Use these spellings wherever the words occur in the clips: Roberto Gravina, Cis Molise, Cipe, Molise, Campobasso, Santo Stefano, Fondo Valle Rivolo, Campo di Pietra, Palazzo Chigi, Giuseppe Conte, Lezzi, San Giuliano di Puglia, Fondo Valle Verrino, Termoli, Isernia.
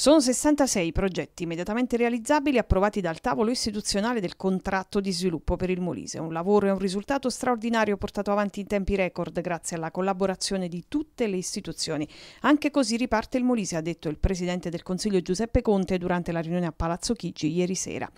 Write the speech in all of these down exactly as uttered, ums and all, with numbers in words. Sono sessantasei i progetti immediatamente realizzabili approvati dal tavolo istituzionale del contratto di sviluppo per il Molise. Un lavoro e un risultato straordinario portato avanti in tempi record grazie alla collaborazione di tutte le istituzioni. Anche così riparte il Molise, ha detto il presidente del Consiglio Giuseppe Conte durante la riunione a Palazzo Chigi ieri sera.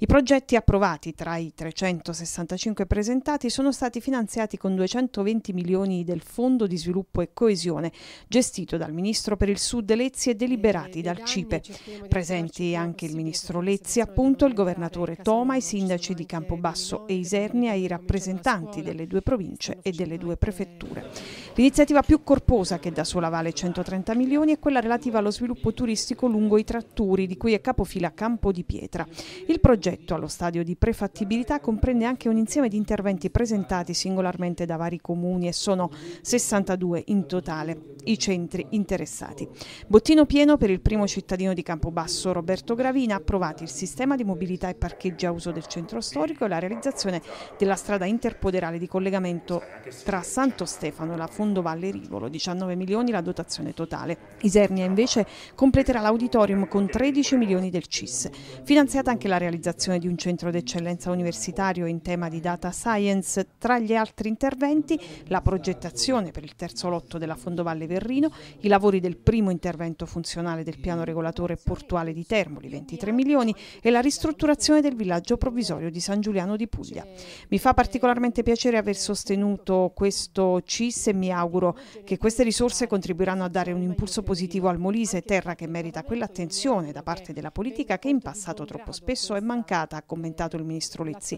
I progetti approvati tra i trecentosessantacinque presentati sono stati finanziati con duecentoventi milioni del Fondo di sviluppo e coesione, gestito dal ministro per il Sud Lezzi e deliberati dal Cipe. Presenti anche il ministro Lezzi, appunto, il governatore Toma, i sindaci di Campobasso e Isernia, i rappresentanti delle due province e delle due prefetture. L'iniziativa più corposa, che da sola vale centotrenta milioni, è quella relativa allo sviluppo turistico lungo i tratturi, di cui è capofila Campo di Pietra. Il progetto, allo stadio di prefattibilità, comprende anche un insieme di interventi presentati singolarmente da vari comuni, e sono sessantadue in totale i centri interessati. Bottino pieno per il primo cittadino cittadino di Campobasso Roberto Gravina, ha approvato il sistema di mobilità e parcheggi a uso del centro storico e la realizzazione della strada interpoderale di collegamento tra Santo Stefano e la Fondo Valle Rivolo, diciannove milioni la dotazione totale. Isernia invece completerà l'auditorium con tredici milioni del Cis. Finanziata anche la realizzazione di un centro d'eccellenza universitario in tema di data science. Tra gli altri interventi, la progettazione per il terzo lotto della Fondo Valle Verrino, i lavori del primo intervento funzionale del piano regolatore portuale di Termoli, ventitré milioni, e la ristrutturazione del villaggio provvisorio di San Giuliano di Puglia. Mi fa particolarmente piacere aver sostenuto questo C I S e mi auguro che queste risorse contribuiranno a dare un impulso positivo al Molise, terra che merita quell'attenzione da parte della politica che in passato troppo spesso è mancata, ha commentato il ministro Lezzi.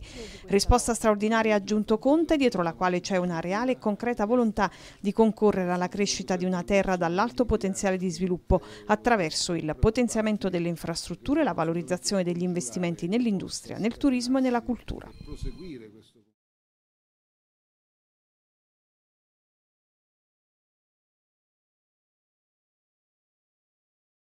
Risposta straordinaria, ha aggiunto Conte, dietro la quale c'è una reale e concreta volontà di concorrere alla crescita di una terra dall'alto potenziale di sviluppo attraverso il potenziamento delle infrastrutture e la valorizzazione degli investimenti nell'industria, nel turismo e nella cultura.